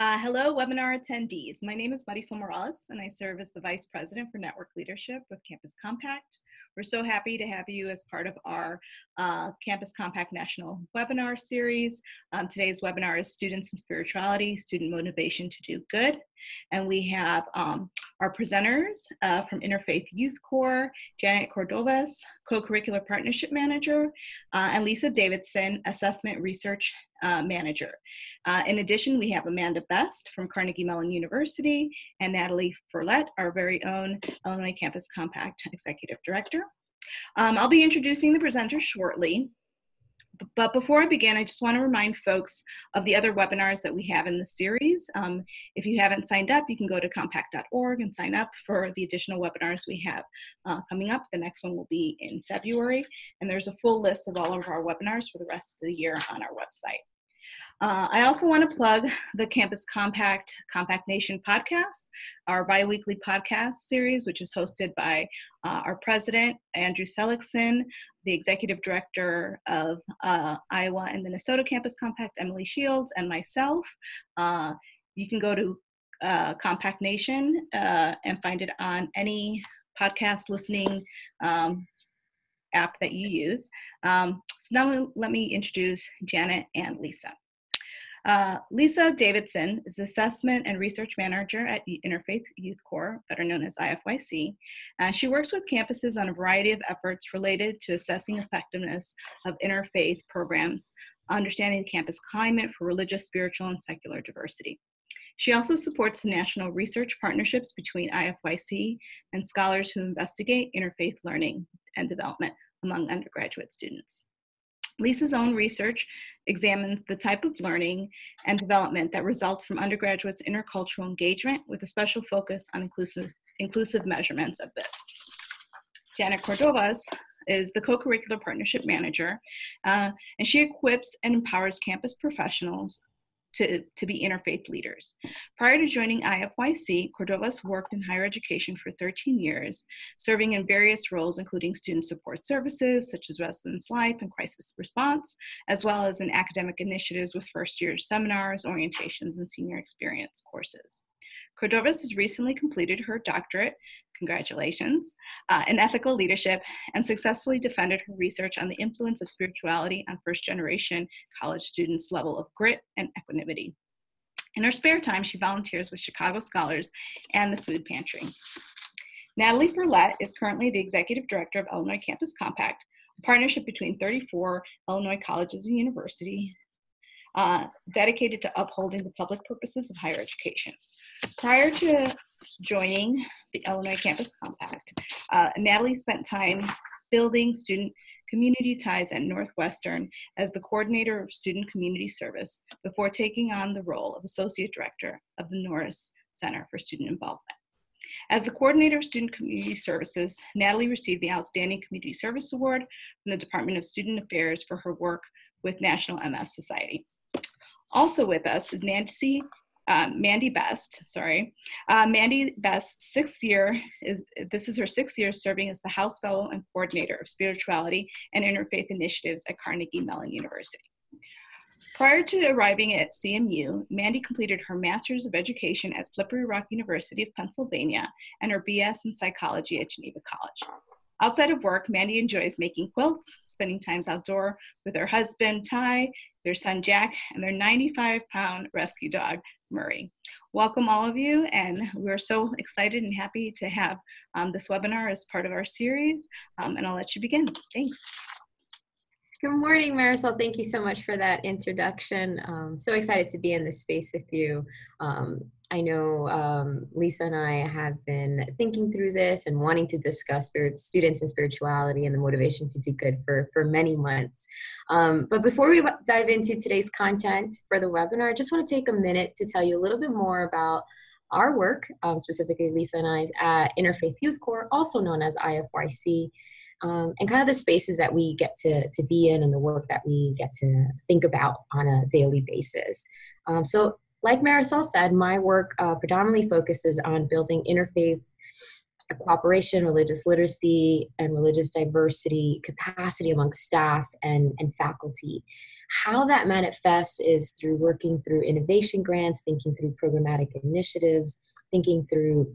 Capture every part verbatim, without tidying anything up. Uh, hello, webinar attendees. My name is Marisol Morales, and I serve as the Vice President for Network Leadership with Campus Compact. We're so happy to have you as part of our uh, Campus Compact National Webinar Series. Um, today's webinar is Students and Spirituality, Student Motivation to Do Good. And we have um, our presenters uh, from Interfaith Youth Core, Janett I. Cordovés, Co-Curricular Partnership Manager, uh, and Lisa Davidson, Assessment Research Uh, manager. Uh, in addition, we have Amanda Best from Carnegie Mellon University and Natalie Furlett, our very own Illinois Campus Compact Executive Director. Um, I'll be introducing the presenters shortly, but before I begin, I just want to remind folks of the other webinars that we have in the series. Um, if you haven't signed up, you can go to compact dot org and sign up for the additional webinars we have uh, coming up. The next one will be in February, and there's a full list of all of our webinars for the rest of the year on our website. Uh, I also want to plug the Campus Compact, Compact Nation podcast, our biweekly podcast series, which is hosted by uh, our president, Andrew Selickson, the executive director of uh, Iowa and Minnesota Campus Compact, Emily Shields, and myself. Uh, you can go to uh, Compact Nation uh, and find it on any podcast listening um, app that you use. Um, so now let me introduce Janett and Lisa. Uh, Lisa Davidson is Assessment and Research Manager at Interfaith Youth Core, better known as I F Y C. Uh, she works with campuses on a variety of efforts related to assessing effectiveness of interfaith programs, understanding the campus climate for religious, spiritual, and secular diversity. She also supports the national research partnerships between I F Y C and scholars who investigate interfaith learning and development among undergraduate students. Lisa's own research examines the type of learning and development that results from undergraduates' intercultural engagement with a special focus on inclusive, inclusive measurements of this. Janett Cordovés is the co-curricular partnership manager, uh, and she equips and empowers campus professionals To, to be interfaith leaders. Prior to joining I F Y C, Cordovés worked in higher education for thirteen years, serving in various roles, including student support services, such as residence life and crisis response, as well as in academic initiatives with first year seminars, orientations, and senior experience courses. Cordovés has recently completed her doctorate, congratulations, uh, in ethical leadership, and successfully defended her research on the influence of spirituality on first-generation college students' level of grit and equanimity. In her spare time, she volunteers with Chicago Scholars and the Food Pantry. Natalie Furlett is currently the Executive Director of Illinois Campus Compact, a partnership between thirty-four Illinois colleges and universities, Uh, dedicated to upholding the public purposes of higher education. Prior to joining the Illinois Campus Compact, uh, Natalie spent time building student community ties at Northwestern as the coordinator of student community service before taking on the role of associate director of the Norris Center for Student Involvement. As the coordinator of student community services, Natalie received the Outstanding Community Service Award from the Department of Student Affairs for her work with National M S Society. Also with us is Nancy, uh, Mandy Best, sorry. Uh, Mandy Best's sixth year, is this is her sixth year serving as the House Fellow and Coordinator of Spirituality and Interfaith Initiatives at Carnegie Mellon University. Prior to arriving at C M U, Mandy completed her Master's of Education at Slippery Rock University of Pennsylvania and her B S in Psychology at Geneva College. Outside of work, Mandy enjoys making quilts, spending times outdoor with her husband, Ty, their son, Jack, and their ninety-five pound rescue dog, Murray. Welcome all of you, and we're so excited and happy to have um, this webinar as part of our series, um, and I'll let you begin. Thanks. Good morning, Marisol. Thank you so much for that introduction. Um, so excited to be in this space with you. Um, I know um, Lisa and I have been thinking through this and wanting to discuss students and spirituality and the motivation to do good for, for many months. Um, but before we dive into today's content for the webinar, I just want to take a minute to tell you a little bit more about our work, um, specifically Lisa and I's at Interfaith Youth Core, also known as I F Y C. Um, and kind of the spaces that we get to, to be in and the work that we get to think about on a daily basis. Um, so like Marisol said, my work uh, predominantly focuses on building interfaith cooperation, religious literacy, and religious diversity capacity among staff and, and faculty. How that manifests is through working through innovation grants, thinking through programmatic initiatives, thinking through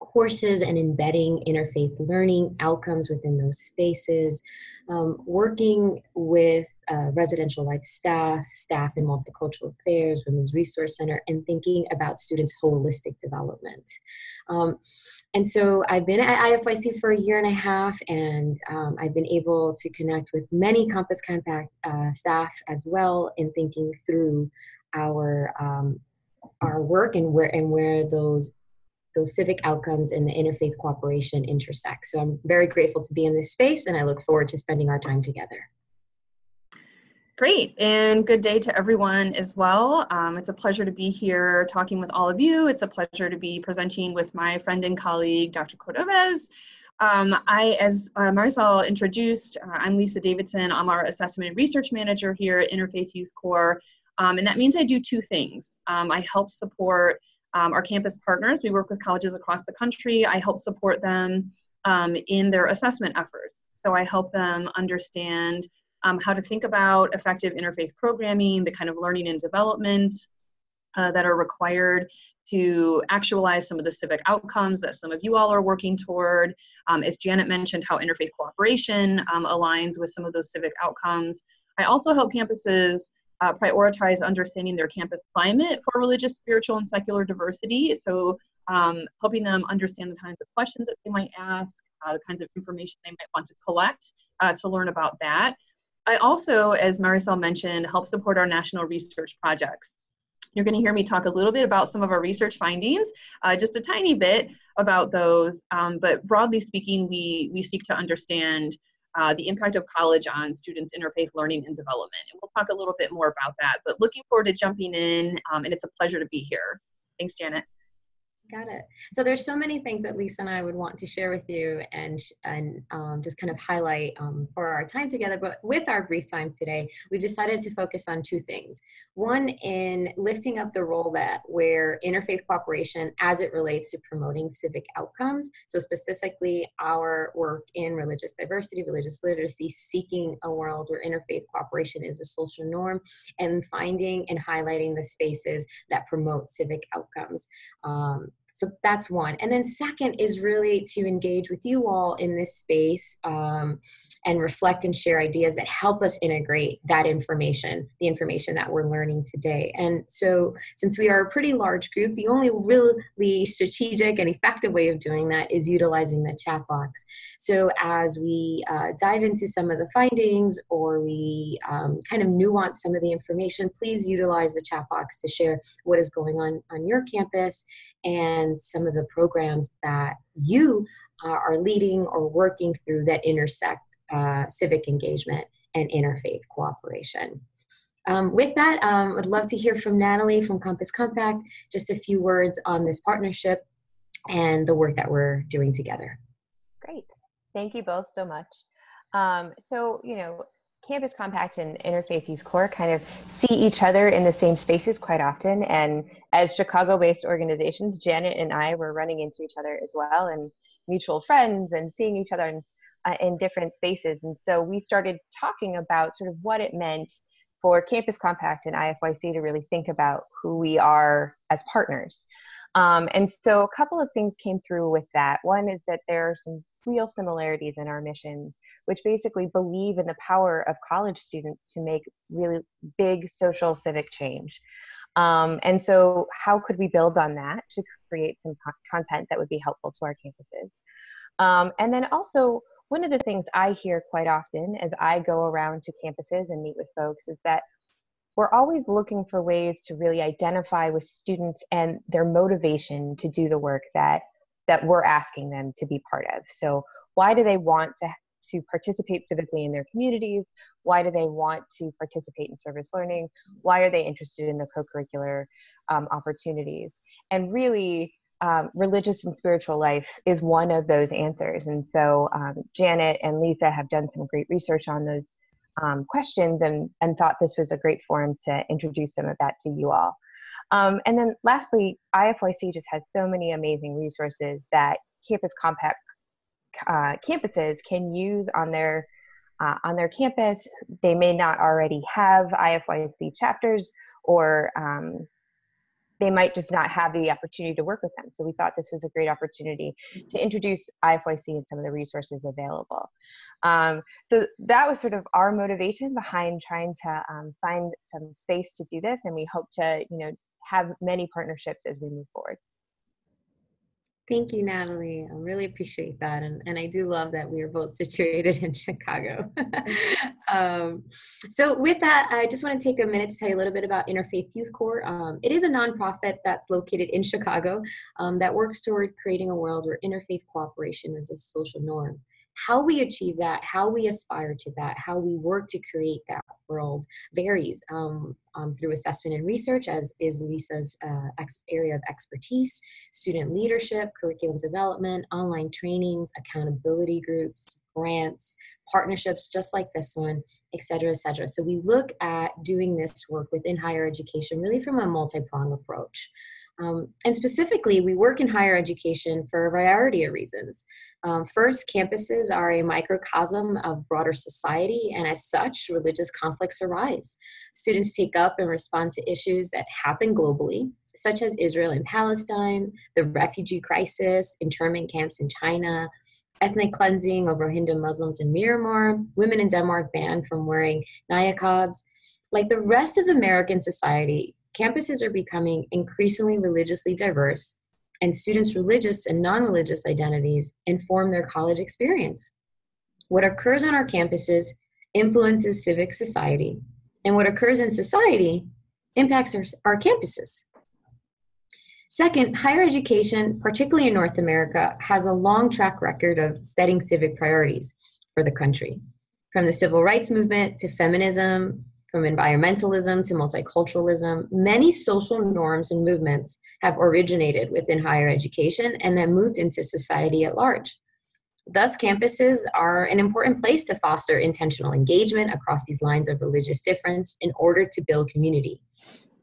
courses and embedding interfaith learning outcomes within those spaces, um, working with uh, residential life staff, staff in multicultural affairs, Women's Resource Center, and thinking about students' holistic development. Um, and so I've been at I F Y C for a year and a half, and um, I've been able to connect with many Campus Compact uh, staff as well in thinking through our, um, our work and where, and where those those civic outcomes and the interfaith cooperation intersect. So I'm very grateful to be in this space, and I look forward to spending our time together. Great, and good day to everyone as well. Um, it's a pleasure to be here talking with all of you. It's a pleasure to be presenting with my friend and colleague, Doctor Cordovés. Um, I, as uh, Marisol introduced, uh, I'm Lisa Davidson. I'm our Assessment and Research Manager here at Interfaith Youth Core, um, and that means I do two things. Um, I help support Um, our campus partners. We work with colleges across the country. I help support them um, in their assessment efforts. So I help them understand um, how to think about effective interfaith programming, the kind of learning and development uh, that are required to actualize some of the civic outcomes that some of you all are working toward. Um, as Janett mentioned, how interfaith cooperation um, aligns with some of those civic outcomes. I also help campuses Uh, prioritize understanding their campus climate for religious, spiritual, and secular diversity. So um, helping them understand the kinds of questions that they might ask, uh, the kinds of information they might want to collect uh, to learn about that. I also, as Marisol mentioned, help support our national research projects. You're going to hear me talk a little bit about some of our research findings, uh, just a tiny bit about those, um, but broadly speaking, we, we seek to understand Uh, the impact of college on students' interfaith learning and development. And we'll talk a little bit more about that, but looking forward to jumping in, um, and it's a pleasure to be here. Thanks, Janett. Got it. So there's so many things that Lisa and I would want to share with you and, and um, just kind of highlight um, for our time together, but with our brief time today, we've decided to focus on two things. One, in lifting up the role that where interfaith cooperation as it relates to promoting civic outcomes, so specifically our work in religious diversity, religious literacy, seeking a world where interfaith cooperation is a social norm, and finding and highlighting the spaces that promote civic outcomes. Um, So that's one. And then second is really to engage with you all in this space um, and reflect and share ideas that help us integrate that information, the information that we're learning today. And so since we are a pretty large group, the only really strategic and effective way of doing that is utilizing the chat box. So as we uh, dive into some of the findings or we um, kind of nuance some of the information, please utilize the chat box to share what is going on on your campus and and some of the programs that you uh, are leading or working through that intersect uh, civic engagement and interfaith cooperation. Um, with that, um, I'd love to hear from Natalie from Campus Compact, just a few words on this partnership and the work that we're doing together. Great. Thank you both so much. Um, so, you know, Campus Compact and Interfaith Youth Core kind of see each other in the same spaces quite often, and as Chicago-based organizations, Janett and I were running into each other as well, and mutual friends, and seeing each other in, uh, in different spaces. And so we started talking about sort of what it meant for Campus Compact and I F Y C to really think about who we are as partners. Um, and so a couple of things came through with that. One is that there are some real similarities in our mission, which basically believe in the power of college students to make really big social civic change. Um, and so how could we build on that to create some co content that would be helpful to our campuses? Um, and then also, one of the things I hear quite often as I go around to campuses and meet with folks is that we're always looking for ways to really identify with students and their motivation to do the work that that we're asking them to be part of. So why do they want to, to participate civically in their communities? Why do they want to participate in service learning? Why are they interested in the co-curricular um, opportunities? And really, um, religious and spiritual life is one of those answers. And so um, Janett and Lisa have done some great research on those um, questions and, and thought this was a great forum to introduce some of that to you all. Um, and then lastly, I F Y C just has so many amazing resources that Campus Compact uh, campuses can use on their uh, on their campus. They may not already have I F Y C chapters, or um, they might just not have the opportunity to work with them. So we thought this was a great opportunity to introduce I F Y C and some of the resources available. Um, so that was sort of our motivation behind trying to um, find some space to do this, and we hope to, you know, have many partnerships as we move forward. Thank you, Natalie. I really appreciate that. And, and I do love that we are both situated in Chicago. um, so with that, I just want to take a minute to tell you a little bit about Interfaith Youth Core. Um, it is a nonprofit that's located in Chicago um, that works toward creating a world where interfaith cooperation is a social norm. How we achieve that, how we aspire to that, how we work to create that world varies um, um, through assessment and research, as is Lisa's uh, ex area of expertise, student leadership, curriculum development, online trainings, accountability groups, grants, partnerships just like this one, et cetera, et cetera. So we look at doing this work within higher education really from a multi-pronged approach. Um, and specifically, we work in higher education for a variety of reasons. Um, first, campuses are a microcosm of broader society, and as such, religious conflicts arise. Students take up and respond to issues that happen globally, such as Israel and Palestine, the refugee crisis, internment camps in China, ethnic cleansing over Hindu Muslims in Myanmar, women in Denmark banned from wearing niqabs. Like the rest of American society, campuses are becoming increasingly religiously diverse, and students' religious and non-religious identities inform their college experience. What occurs on our campuses influences civic society, and what occurs in society impacts our, our campuses. Second, higher education, particularly in North America, has a long track record of setting civic priorities for the country, from the civil rights movement to feminism, from environmentalism to multiculturalism. Many social norms and movements have originated within higher education and then moved into society at large. Thus, campuses are an important place to foster intentional engagement across these lines of religious difference in order to build community.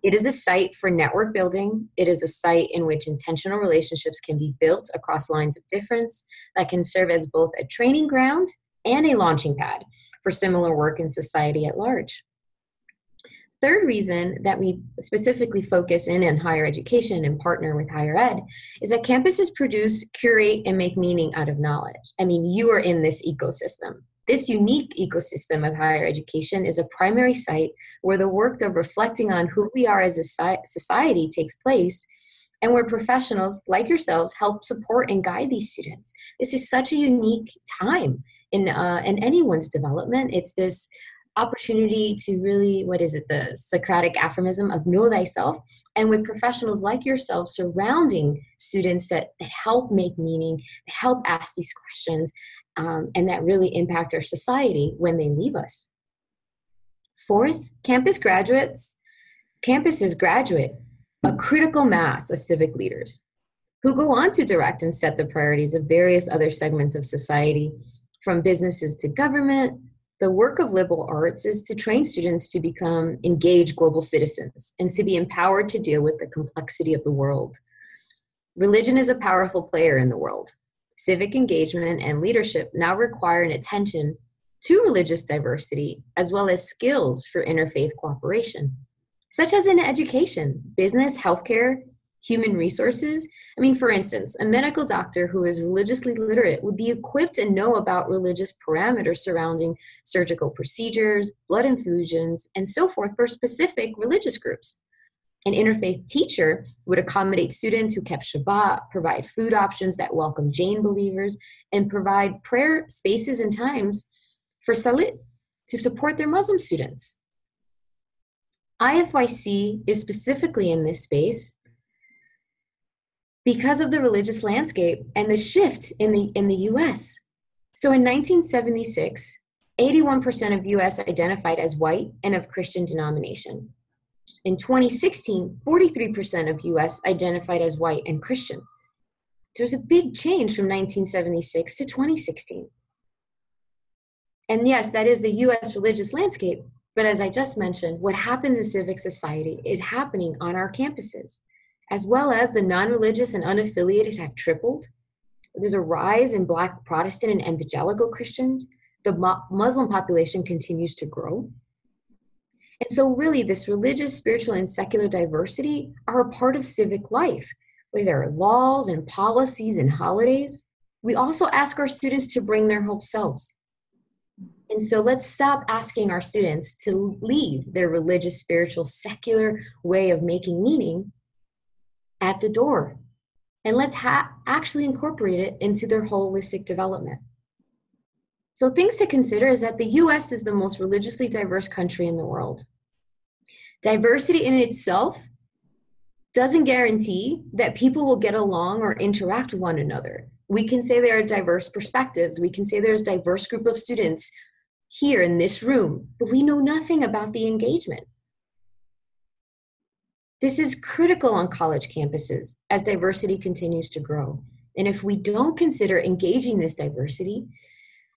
It is a site for network building. It is a site in which intentional relationships can be built across lines of difference that can serve as both a training ground and a launching pad for similar work in society at large. Third reason that we specifically focus in on higher education and partner with higher ed is that campuses produce, curate, and make meaning out of knowledge. I mean, you are in this ecosystem. This unique ecosystem of higher education is a primary site where the work of reflecting on who we are as a society takes place, and where professionals like yourselves help support and guide these students. This is such a unique time in, uh, in anyone's development. It's this opportunity to really, what is it, the Socratic aphorism of know thyself, and with professionals like yourself surrounding students that, that help make meaning, that help ask these questions, um, and that really impact our society when they leave us. Fourth, campus graduates, campuses graduate a critical mass of civic leaders who go on to direct and set the priorities of various other segments of society, from businesses to government. The work of liberal arts is to train students to become engaged global citizens and to be empowered to deal with the complexity of the world. Religion is a powerful player in the world. Civic engagement and leadership now require an attention to religious diversity, as well as skills for interfaith cooperation, such as in education, business, healthcare, human resources. I mean, for instance, a medical doctor who is religiously literate would be equipped and know about religious parameters surrounding surgical procedures, blood infusions, and so forth for specific religious groups. An interfaith teacher would accommodate students who kept Shabbat, provide food options that welcome Jain believers, and provide prayer spaces and times for Salat to support their Muslim students. I F Y C is specifically in this space because of the religious landscape and the shift in the, in the U S. So in nineteen seventy-six, eighty-one percent of U S identified as white and of Christian denomination. In twenty sixteen, forty-three percent of U S identified as white and Christian. There's a big change from nineteen seventy-six to twenty sixteen. And yes, that is the U S religious landscape, but as I just mentioned, what happens in civic society is happening on our campuses, as well as the non-religious and unaffiliated have tripled. There's a rise in Black Protestant and evangelical Christians. the mo- Muslim population continues to grow. And so really this religious, spiritual, and secular diversity are a part of civic life, where there are laws and policies and holidays. We also ask our students to bring their whole selves. And so let's stop asking our students to leave their religious, spiritual, secular way of making meaning at the door. And let's ha- actually incorporate it into their holistic development. So things to consider is that the U S is the most religiously diverse country in the world. Diversity in itself doesn't guarantee that people will get along or interact with one another. We can say there are diverse perspectives. We can say there's a diverse group of students here in this room, but we know nothing about the engagement. This is critical on college campuses as diversity continues to grow. And if we don't consider engaging this diversity,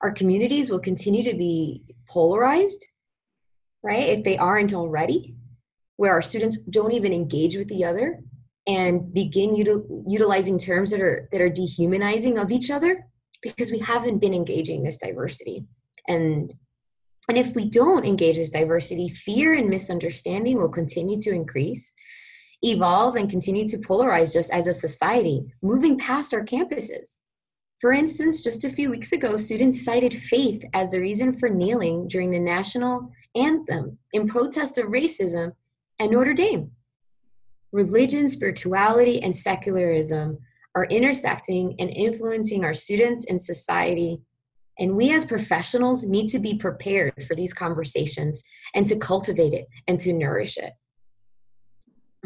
our communities will continue to be polarized, right? If they aren't already, where our students don't even engage with the other and begin util- utilizing terms that are, that are dehumanizing of each other because we haven't been engaging this diversity. And, and if we don't engage this diversity, fear and misunderstanding will continue to increase, evolve, and continue to polarize just as a society, moving past our campuses. For instance, just a few weeks ago, students cited faith as the reason for kneeling during the national anthem in protest of racism at Notre Dame. Religion, spirituality, and secularism are intersecting and influencing our students and society, and we as professionals need to be prepared for these conversations and to cultivate it and to nourish it.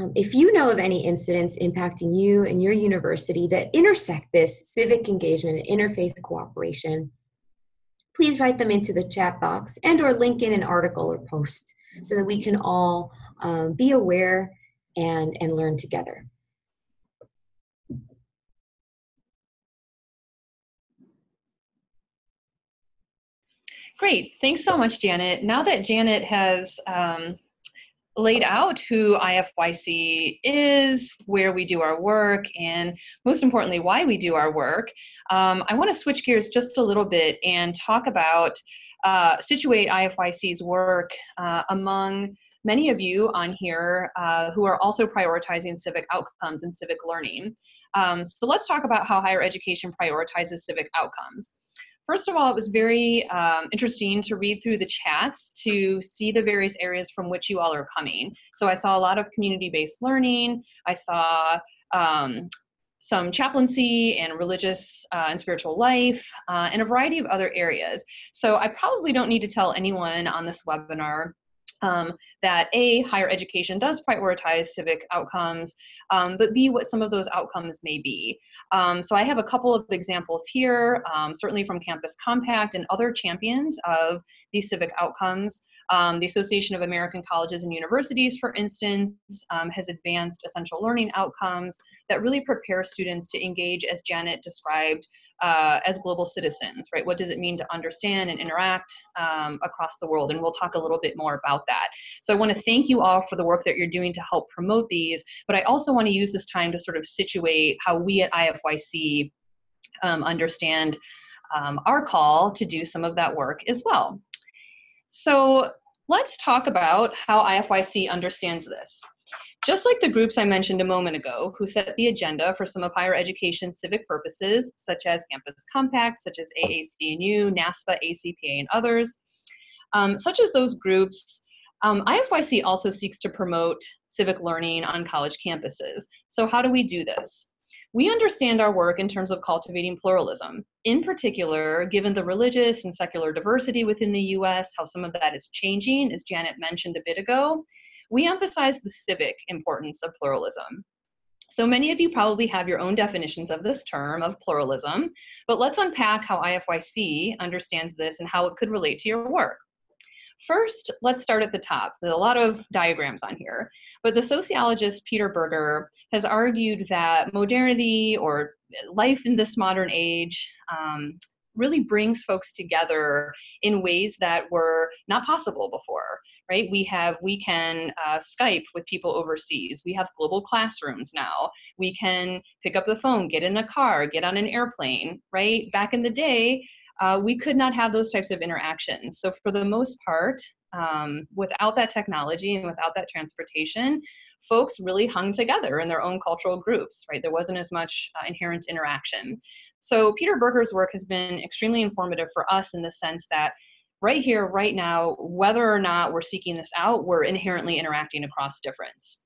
Um, if you know of any incidents impacting you and your university that intersect this civic engagement and interfaith cooperation, please write them into the chat box and or link in an article or post so that we can all um, be aware and, and learn together. Great, thanks so much, Janett. Now that Janett has um, laid out who I F Y C is, where we do our work, and most importantly, why we do our work, um, I want to switch gears just a little bit and talk about, uh, situate I F Y C's work uh, among many of you on here uh, who are also prioritizing civic outcomes and civic learning. Um, so let's talk about how higher education prioritizes civic outcomes. First of all, it was very um, interesting to read through the chats to see the various areas from which you all are coming. So I saw a lot of community-based learning. I saw um, some chaplaincy and religious uh, and spiritual life uh, and a variety of other areas. So I probably don't need to tell anyone on this webinar Um, that A, higher education does prioritize civic outcomes, um, but B, what some of those outcomes may be. Um, so I have a couple of examples here, um, certainly from Campus Compact and other champions of these civic outcomes. Um, the Association of American Colleges and Universities, for instance, um, has advanced essential learning outcomes that really prepare students to engage, as Janett described, Uh, as global citizens, right? What does it mean to understand and interact um, across the world? And we'll talk a little bit more about that. So I want to thank you all for the work that you're doing to help promote these, but I also want to use this time to sort of situate how we at I F Y C um, understand um, our call to do some of that work as well. So let's talk about how I F Y C understands this. Just like the groups I mentioned a moment ago, who set the agenda for some of higher education's civic purposes, such as Campus Compact, such as A A C N U, NASPA, A C P A, and others, um, such as those groups, um, I F Y C also seeks to promote civic learning on college campuses. So how do we do this? We understand our work in terms of cultivating pluralism. In particular, given the religious and secular diversity within the U S, how some of that is changing, as Janett mentioned a bit ago, we emphasize the civic importance of pluralism. So many of you probably have your own definitions of this term of pluralism, but let's unpack how I F Y C understands this and how it could relate to your work. First, let's start at the top. There's a lot of diagrams on here, but the sociologist Peter Berger has argued that modernity or life in this modern age um, really brings folks together in ways that were not possible before, right? We have, we can uh, Skype with people overseas. We have global classrooms now. We can pick up the phone, get in a car, get on an airplane, right? Back in the day, uh, we could not have those types of interactions. So for the most part, um, without that technology and without that transportation, folks really hung together in their own cultural groups, right? There wasn't as much uh, inherent interaction. So Peter Berger's work has been extremely informative for us in the sense that right here, right now, whether or not we're seeking this out, we're inherently interacting across difference.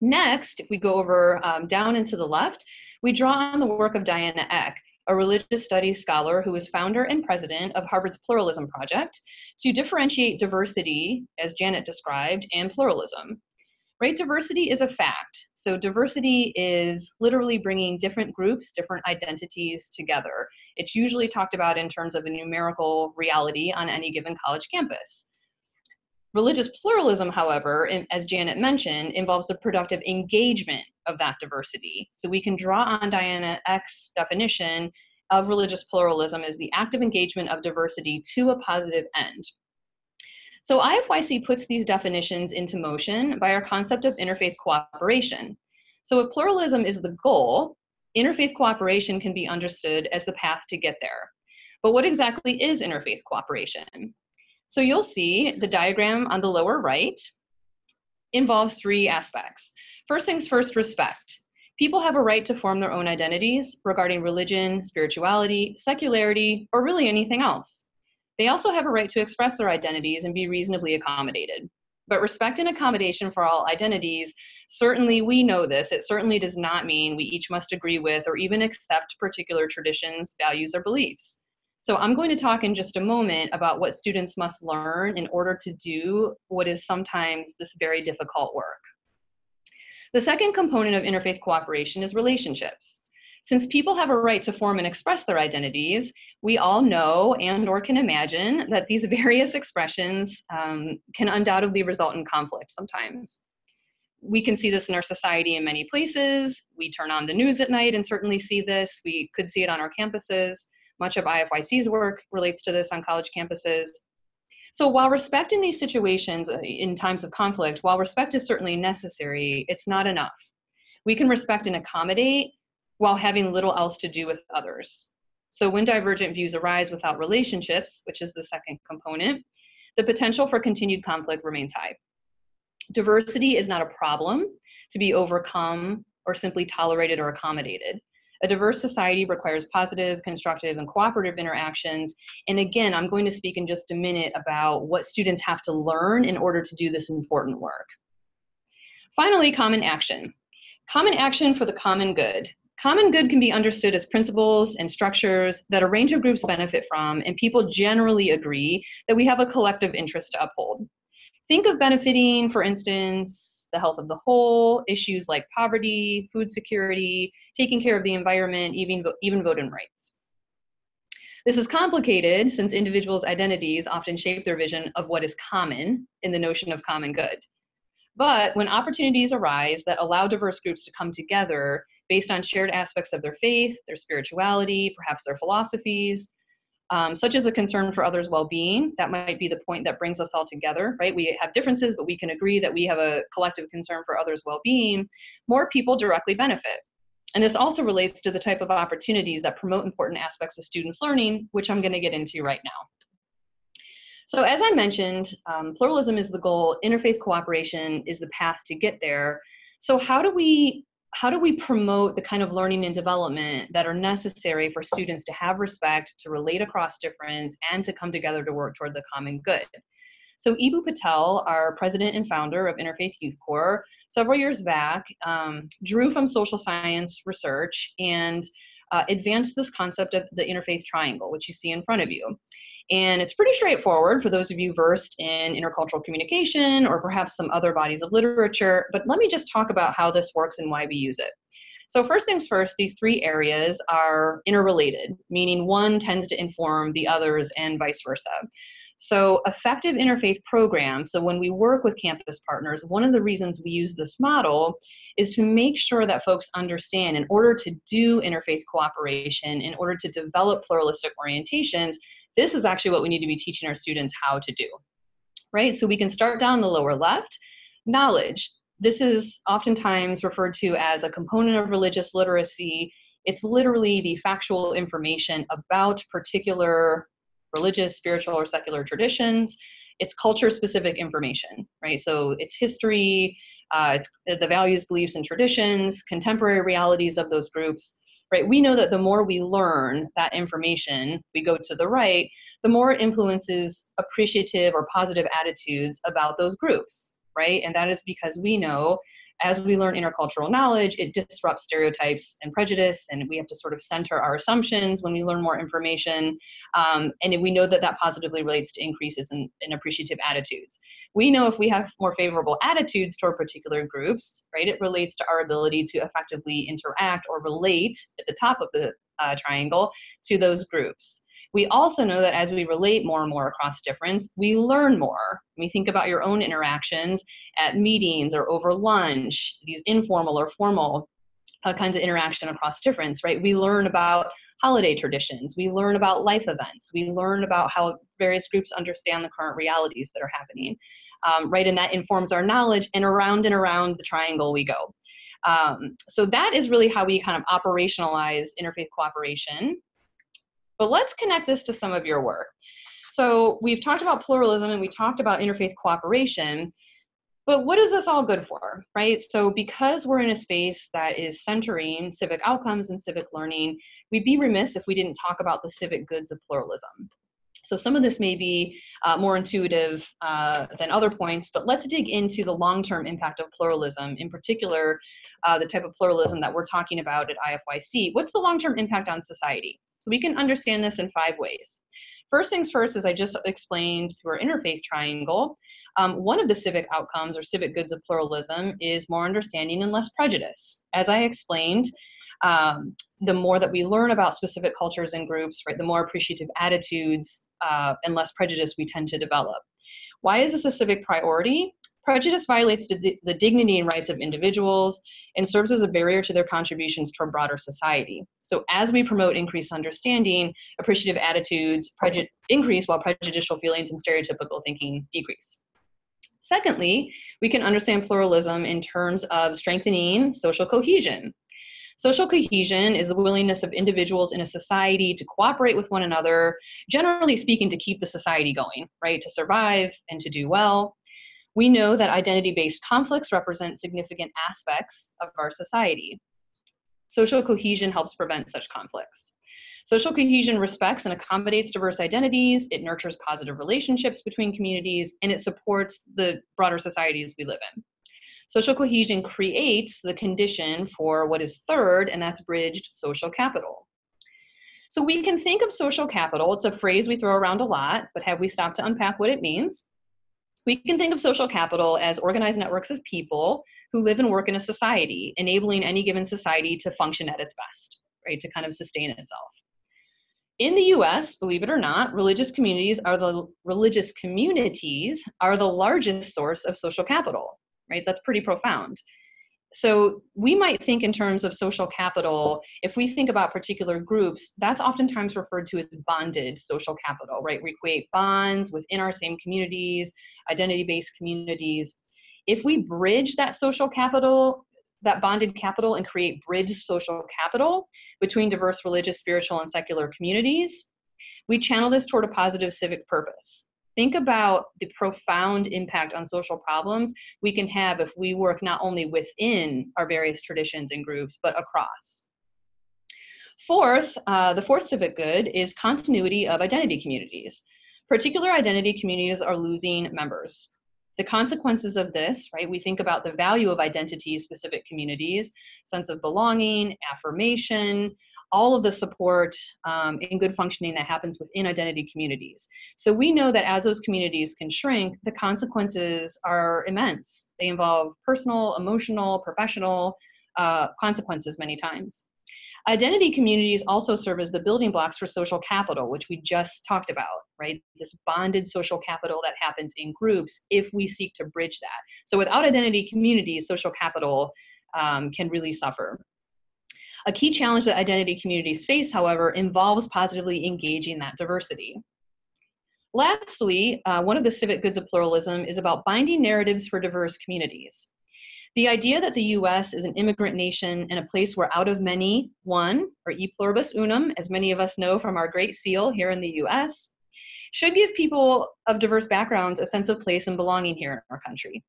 Next, if we go over um, down and to the left, we draw on the work of Diana Eck, a religious studies scholar who is founder and president of Harvard's Pluralism Project, to differentiate diversity, as Janett described, and pluralism. Right? Diversity is a fact. So diversity is literally bringing different groups, different identities together. It's usually talked about in terms of a numerical reality on any given college campus. Religious pluralism, however, as Janett mentioned, involves the productive engagement of that diversity. So we can draw on Diana Eck's definition of religious pluralism as the active engagement of diversity to a positive end. So I F Y C puts these definitions into motion by our concept of interfaith cooperation. So if pluralism is the goal, interfaith cooperation can be understood as the path to get there. But what exactly is interfaith cooperation? So you'll see the diagram on the lower right involves three aspects. First things first, respect. People have a right to form their own identities regarding religion, spirituality, secularity, or really anything else. They also have a right to express their identities and be reasonably accommodated. But respect and accommodation for all identities, certainly we know this, it certainly does not mean we each must agree with or even accept particular traditions, values, or beliefs. So I'm going to talk in just a moment about what students must learn in order to do what is sometimes this very difficult work. The second component of interfaith cooperation is relationships. Since people have a right to form and express their identities, we all know and or can imagine that these various expressions um, can undoubtedly result in conflict sometimes. We can see this in our society in many places. We turn on the news at night and certainly see this. We could see it on our campuses. Much of I F Y C's work relates to this on college campuses. So while respect in these situations, in times of conflict, while respect is certainly necessary, it's not enough. We can respect and accommodate while having little else to do with others. So when divergent views arise without relationships, which is the second component, the potential for continued conflict remains high. Diversity is not a problem to be overcome or simply tolerated or accommodated. A diverse society requires positive, constructive, and cooperative interactions. And again, I'm going to speak in just a minute about what students have to learn in order to do this important work. Finally, common action. Common action for the common good. Common good can be understood as principles and structures that a range of groups benefit from, and people generally agree that we have a collective interest to uphold. Think of benefiting, for instance, the health of the whole, issues like poverty, food security, taking care of the environment, even, even voting rights. This is complicated since individuals' identities often shape their vision of what is common in the notion of common good. But when opportunities arise that allow diverse groups to come together, based on shared aspects of their faith, their spirituality, perhaps their philosophies, um, such as a concern for others' well-being. That might be the point that brings us all together, right? We have differences, but we can agree that we have a collective concern for others' well-being. More people directly benefit. And this also relates to the type of opportunities that promote important aspects of students' learning, which I'm gonna get into right now. So as I mentioned, um, pluralism is the goal, interfaith cooperation is the path to get there. So how do we How do we promote the kind of learning and development that are necessary for students to have respect, to relate across difference, and to come together to work toward the common good? So Eboo Patel, our president and founder of Interfaith Youth Core, several years back, um, drew from social science research and uh, advanced this concept of the interfaith triangle, which you see in front of you. And it's pretty straightforward for those of you versed in intercultural communication or perhaps some other bodies of literature, but let me just talk about how this works and why we use it. So first things first, these three areas are interrelated, meaning one tends to inform the others and vice versa. So effective interfaith programs, so when we work with campus partners, one of the reasons we use this model is to make sure that folks understand in order to do interfaith cooperation, in order to develop pluralistic orientations, this is actually what we need to be teaching our students how to do, right? So we can start down the lower left, knowledge. This is oftentimes referred to as a component of religious literacy. It's literally the factual information about particular religious, spiritual, or secular traditions. It's culture-specific information, right? So it's history, uh, it's the values, beliefs, and traditions, contemporary realities of those groups, right? We know that the more we learn that information, we go to the right, the more it influences appreciative or positive attitudes about those groups, right? And that is because we know as we learn intercultural knowledge, it disrupts stereotypes and prejudice, and we have to sort of center our assumptions when we learn more information. Um, and we know that that positively relates to increases in, in appreciative attitudes. We know if we have more favorable attitudes toward particular groups, right, it relates to our ability to effectively interact or relate at the top of the uh, triangle to those groups. We also know that as we relate more and more across difference, we learn more. We think about your own interactions at meetings or over lunch, these informal or formal uh, kinds of interaction across difference, right? We learn about holiday traditions. We learn about life events. We learn about how various groups understand the current realities that are happening, um, right? And that informs our knowledge, and around and around the triangle we go. Um, so that is really how we kind of operationalize interfaith cooperation. But let's connect this to some of your work. So we've talked about pluralism and we talked about interfaith cooperation, but what is this all good for, right? So because we're in a space that is centering civic outcomes and civic learning, we'd be remiss if we didn't talk about the civic goods of pluralism. So some of this may be uh, more intuitive uh, than other points, but let's dig into the long-term impact of pluralism, in particular, uh, the type of pluralism that we're talking about at I F Y C. What's the long-term impact on society? So we can understand this in five ways. First things first, as I just explained through our interfaith triangle, um, one of the civic outcomes or civic goods of pluralism is more understanding and less prejudice. As I explained, um, the more that we learn about specific cultures and groups, right, the more appreciative attitudes uh, and less prejudice we tend to develop. Why is this a civic priority? Prejudice violates the, the dignity and rights of individuals and serves as a barrier to their contributions toward broader society. So as we promote increased understanding, appreciative attitudes increase while prejudicial feelings and stereotypical thinking decrease. Secondly, we can understand pluralism in terms of strengthening social cohesion. Social cohesion is the willingness of individuals in a society to cooperate with one another, generally speaking, to keep the society going, right, to survive and to do well. We know that identity-based conflicts represent significant aspects of our society. Social cohesion helps prevent such conflicts. Social cohesion respects and accommodates diverse identities, it nurtures positive relationships between communities, and it supports the broader societies we live in. Social cohesion creates the condition for what is third, and that's bridged social capital. So we can think of social capital, it's a phrase we throw around a lot, but have we stopped to unpack what it means? We can think of social capital as organized networks of people who live and work in a society, enabling any given society to function at its best, right, to kind of sustain itself. In the U S, believe it or not, religious communities are the religious communities are the largest source of social capital, right? That's pretty profound. So we might think in terms of social capital, if we think about particular groups, that's oftentimes referred to as bonded social capital, right? We create bonds within our same communities, identity-based communities. If we bridge that social capital, that bonded capital, and create bridged social capital between diverse religious, spiritual, and secular communities, we channel this toward a positive civic purpose. Think about the profound impact on social problems we can have if we work not only within our various traditions and groups, but across. Fourth, uh, the fourth civic good is continuity of identity communities. Particular identity communities are losing members. The consequences of this, right, we think about the value of identity, specific communities, sense of belonging, affirmation, all of the support um, and good functioning that happens within identity communities. So we know that as those communities can shrink, the consequences are immense. They involve personal, emotional, professional uh, consequences many times. Identity communities also serve as the building blocks for social capital, which we just talked about, right? This bonded social capital that happens in groups if we seek to bridge that. So without identity communities, social capital um, can really suffer. A key challenge that identity communities face, however, involves positively engaging that diversity. Lastly, uh, one of the civic goods of pluralism is about binding narratives for diverse communities. The idea that the U S is an immigrant nation and a place where out of many, one, or e pluribus unum, as many of us know from our great seal here in the U S, should give people of diverse backgrounds a sense of place and belonging here in our country.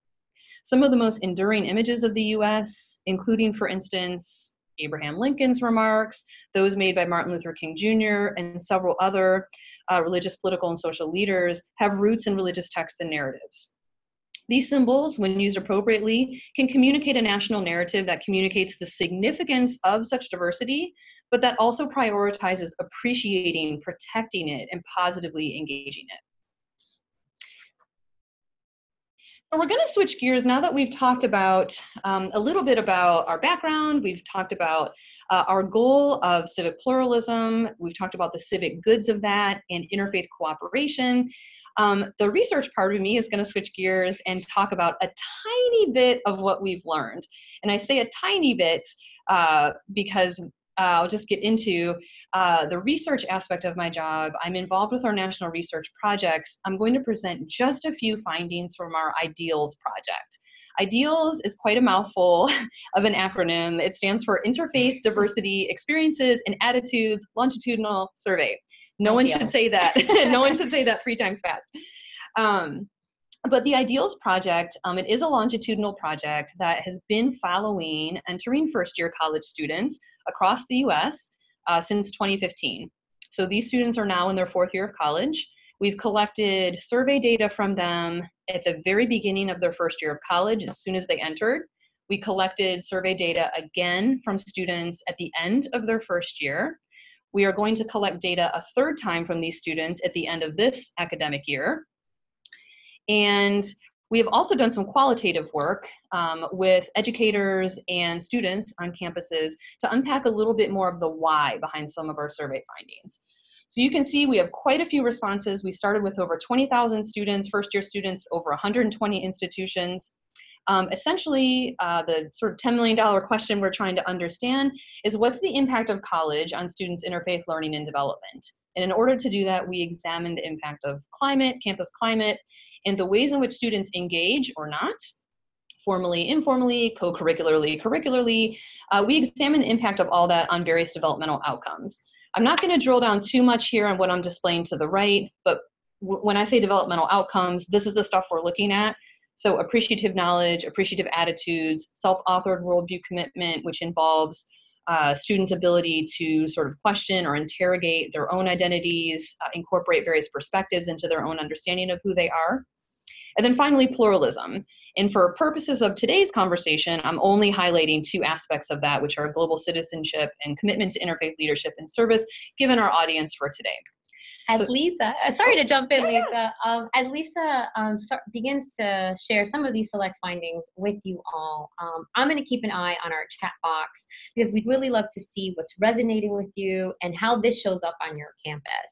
Some of the most enduring images of the U S, including, for instance, Abraham Lincoln's remarks, those made by Martin Luther King Junior, and several other uh, religious, political, and social leaders, have roots in religious texts and narratives. These symbols, when used appropriately, can communicate a national narrative that communicates the significance of such diversity, but that also prioritizes appreciating, protecting it, and positively engaging it. So we're going to switch gears now that we've talked about um, a little bit about our background, we've talked about uh, our goal of civic pluralism, we've talked about the civic goods of that and interfaith cooperation. Um, the research part of me is going to switch gears and talk about a tiny bit of what we've learned. And I say a tiny bit uh, because Uh, I'll just get into uh, the research aspect of my job. I'm involved with our national research projects. I'm going to present just a few findings from our IDEALS project. IDEALS is quite a mouthful of an acronym. It stands for Interfaith Diversity Experiences and Attitudes Longitudinal Survey. No one should say that. No one should say that three times fast. Um, But the IDEALS project, um, it is a longitudinal project that has been following entering first-year college students across the U S uh, since twenty fifteen. So these students are now in their fourth year of college. We've collected survey data from them at the very beginning of their first year of college, as soon as they entered. We collected survey data again from students at the end of their first year. We are going to collect data a third time from these students at the end of this academic year. And we have also done some qualitative work um, with educators and students on campuses to unpack a little bit more of the why behind some of our survey findings. So you can see we have quite a few responses. We started with over twenty thousand students, first-year students, over one hundred twenty institutions. Um, essentially, uh, the sort of ten million dollar question we're trying to understand is, what's the impact of college on students' interfaith learning and development? And in order to do that, we examined the impact of climate, campus climate, and the ways in which students engage or not, formally, informally, co-curricularly, curricularly. Uh, we examine the impact of all that on various developmental outcomes. I'm not going to drill down too much here on what I'm displaying to the right, but when I say developmental outcomes, this is the stuff we're looking at. So appreciative knowledge, appreciative attitudes, self-authored worldview commitment, which involves uh, students' ability to sort of question or interrogate their own identities, uh, incorporate various perspectives into their own understanding of who they are. And then finally, pluralism. And for purposes of today's conversation, I'm only highlighting two aspects of that, which are global citizenship and commitment to interfaith leadership and service, given our audience for today. As so, Lisa, sorry to jump in, yeah. Lisa. Um, as Lisa um, start, begins to share some of these select findings with you all, um, I'm going to keep an eye on our chat box, because we'd really love to see what's resonating with you and how this shows up on your campus.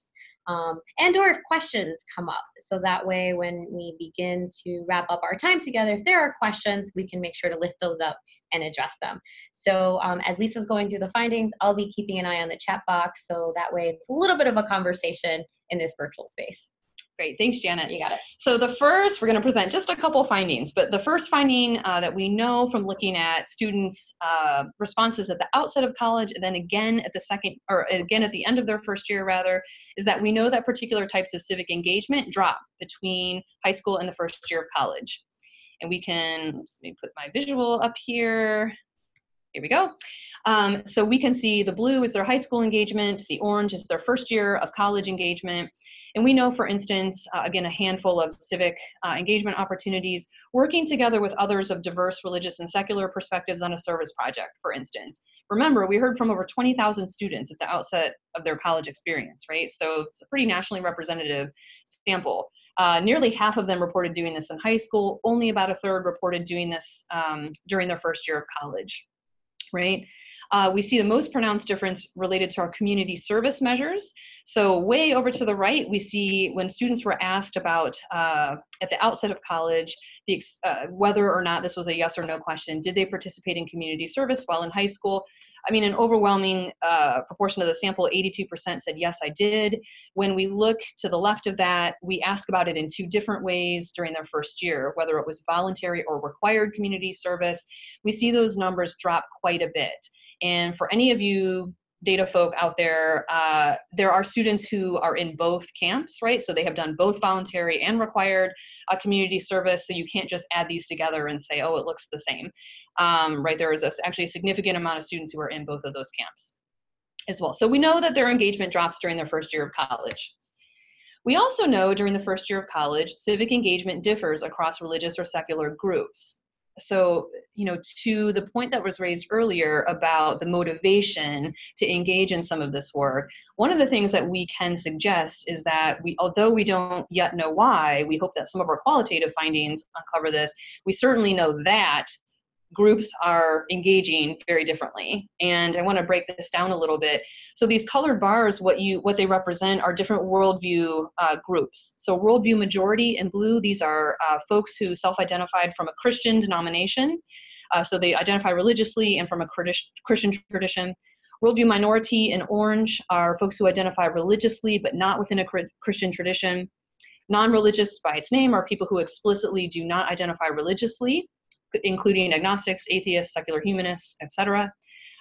Um, and or if questions come up. So that way, when we begin to wrap up our time together, if there are questions, we can make sure to lift those up and address them. So um, as Lisa's going through the findings, I'll be keeping an eye on the chat box. So that way, it's a little bit of a conversation in this virtual space. Great, thanks, Janett. You got it. So the first, we're gonna present just a couple findings, but the first finding uh, that we know from looking at students' uh, responses at the outset of college, and then again at the second, or again at the end of their first year rather, is that we know that particular types of civic engagement drop between high school and the first year of college. And we can, let me put my visual up here. Here we go. Um, so we can see the blue is their high school engagement, the orange is their first year of college engagement. And we know, for instance, uh, again, a handful of civic uh, engagement opportunities, working together with others of diverse religious and secular perspectives on a service project, for instance. Remember, we heard from over twenty thousand students at the outset of their college experience, right? So it's a pretty nationally representative sample. Uh, nearly half of them reported doing this in high school. Only about a third reported doing this um, during their first year of college, right? Uh, we see the most pronounced difference related to our community service measures. So way over to the right, we see when students were asked about, uh, at the outset of college, the, uh, whether or not this was a yes or no question, did they participate in community service while in high school? I mean, an overwhelming uh, proportion of the sample, eighty-two percent, said, yes, I did. When we look to the left of that, we ask about it in two different ways during their first year, whether it was voluntary or required community service. We see those numbers drop quite a bit. And for any of you data folk out there, uh, there are students who are in both camps, right? So they have done both voluntary and required uh, community service. So you can't just add these together and say, oh, it looks the same, um, right? There is a, actually a significant amount of students who are in both of those camps as well. So we know that their engagement drops during their first year of college. We also know during the first year of college, civic engagement differs across religious or secular groups. So, you know, to the point that was raised earlier about the motivation to engage in some of this work, one of the things that we can suggest is that we, although we don't yet know why, we hope that some of our qualitative findings uncover this, we certainly know that groups are engaging very differently. And I want to break this down a little bit. So these colored bars, what you what they represent are different worldview uh, groups. So worldview majority in blue, these are uh, folks who self-identified from a Christian denomination. Uh, so they identify religiously and from a Christian tradition. Worldview minority in orange are folks who identify religiously but not within a Christian tradition. Non-religious by its name are people who explicitly do not identify religiously, including agnostics, atheists, secular humanists, et cetera.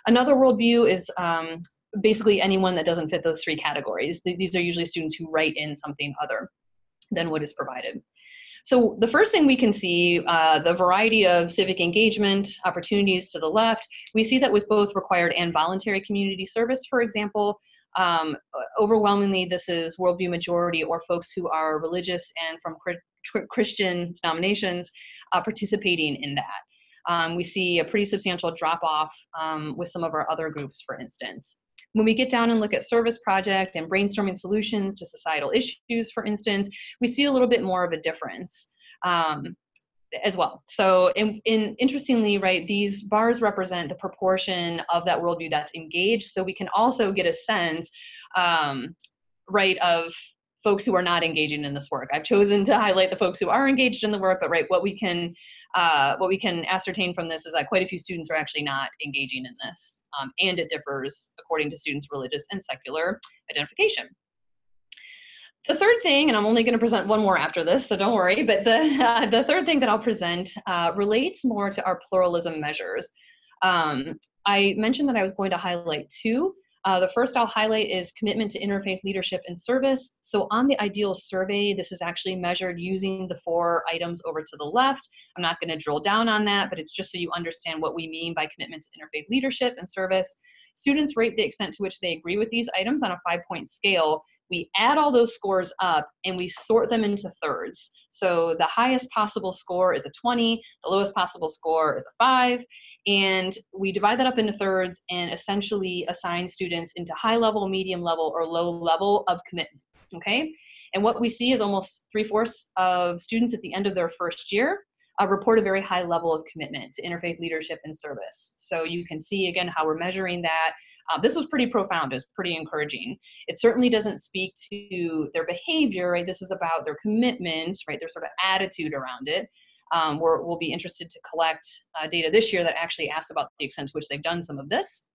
Another worldview is um, basically anyone that doesn't fit those three categories. These are usually students who write in something other than what is provided. So the first thing we can see, uh, the variety of civic engagement opportunities to the left, we see that with both required and voluntary community service, for example, um, overwhelmingly this is worldview majority or folks who are religious and from Christian denominations uh, participating in that. Um, we see a pretty substantial drop-off um, with some of our other groups, for instance. When we get down and look at service project and brainstorming solutions to societal issues, for instance, we see a little bit more of a difference um, as well. So in, in, interestingly, right, these bars represent the proportion of that worldview that's engaged. So we can also get a sense, um, right, of folks who are not engaging in this work. I've chosen to highlight the folks who are engaged in the work, but right, what we can uh, what we can ascertain from this is that quite a few students are actually not engaging in this, um, and it differs according to students' religious and secular identification. The third thing, and I'm only going to present one more after this, so don't worry, but the uh, the third thing that I'll present uh, relates more to our pluralism measures. Um, I mentioned that I was going to highlight two. Uh, the first I'll highlight is commitment to interfaith leadership and service. So on the Ideals survey, this is actually measured using the four items over to the left. I'm not going to drill down on that, but it's just so you understand what we mean by commitment to interfaith leadership and service. Students rate the extent to which they agree with these items on a five-point scale. We add all those scores up and we sort them into thirds. So the highest possible score is a twenty, the lowest possible score is a five, and we divide that up into thirds and essentially assign students into high level, medium level, or low level of commitment, okay? And what we see is almost three-fourths of students at the end of their first year uh, report a very high level of commitment to interfaith leadership and service. So you can see again how we're measuring that. Uh, this was pretty profound, it was pretty encouraging. It certainly doesn't speak to their behavior, right? This is about their commitment, right? Their sort of attitude around it. Um, we're, we'll be interested to collect uh, data this year that actually asks about the extent to which they've done some of this.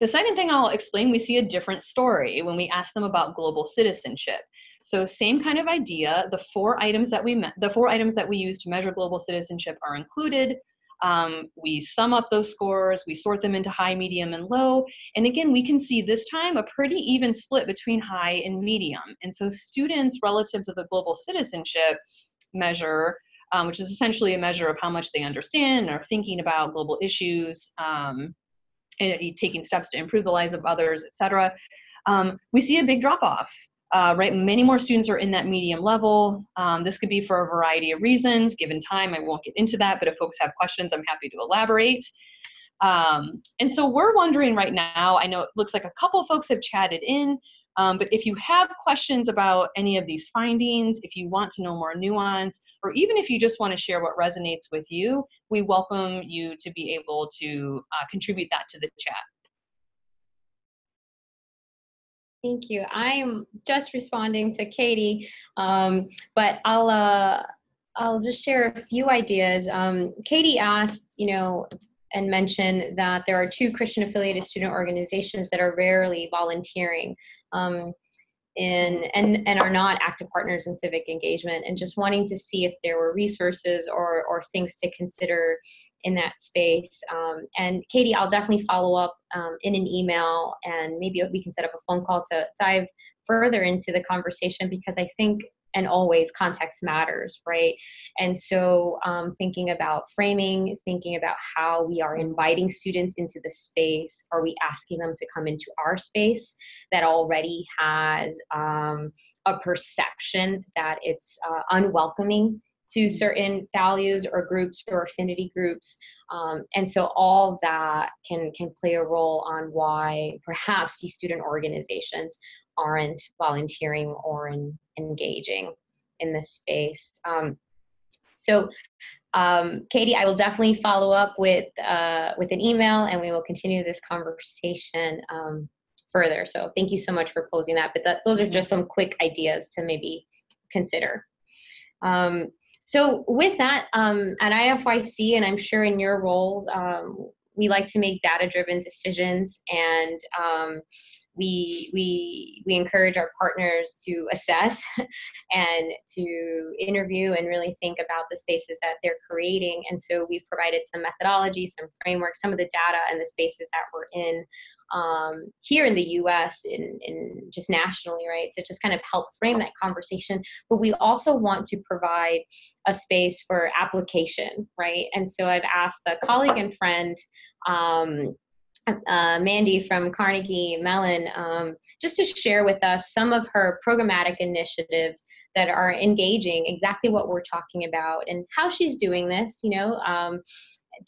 The second thing I'll explain, we see a different story when we ask them about global citizenship. So same kind of idea, the four items that we, the four items that we use to measure global citizenship are included. Um, we sum up those scores, we sort them into high, medium, and low. And again, we can see this time a pretty even split between high and medium. And so students relative to the global citizenship measure, um, which is essentially a measure of how much they understand and are thinking about global issues um, and taking steps to improve the lives of others, et cetera, um, we see a big drop off. Uh, right, many more students are in that medium level. Um, this could be for a variety of reasons. Given time, I won't get into that, but if folks have questions, I'm happy to elaborate. Um, and so we're wondering right now, I know it looks like a couple folks have chatted in, um, but if you have questions about any of these findings, if you want to know more nuance, or even if you just want to share what resonates with you, we welcome you to be able to uh, contribute that to the chat. Thank you. I'm just responding to Katie, um, but I'll uh, I'll just share a few ideas. Um, Katie asked, you know, and mention that there are two Christian affiliated student organizations that are rarely volunteering um, in and, and are not active partners in civic engagement, and just wanting to see if there were resources or, or things to consider in that space. Um, and Katie, I'll definitely follow up um, in an email, and maybe we can set up a phone call to dive further into the conversation, because I think, and always, context matters, right? And so um, thinking about framing, thinking about how we are inviting students into the space. Are we asking them to come into our space that already has um, a perception that it's uh, unwelcoming to certain values or groups or affinity groups? Um, and so all that can, can play a role on why perhaps these student organizations aren't volunteering or in, engaging in this space. Um, so, um, Katie, I will definitely follow up with, uh, with an email, and we will continue this conversation um, further. So thank you so much for posing that. But that, those are just some quick ideas to maybe consider. Um, so with that, um, at I F Y C, and I'm sure in your roles, um, we like to make data-driven decisions, and um, we, we, we encourage our partners to assess and to interview and really think about the spaces that they're creating. And so we've provided some methodology, some framework, some of the data and the spaces that we're in um, here in the U S in, in just nationally, right? So just kind of help frame that conversation. But we also want to provide a space for application, right? And so I've asked a colleague and friend, um, Uh, Mandy from Carnegie Mellon, um, just to share with us some of her programmatic initiatives that are engaging exactly what we're talking about and how she's doing this, you know, um,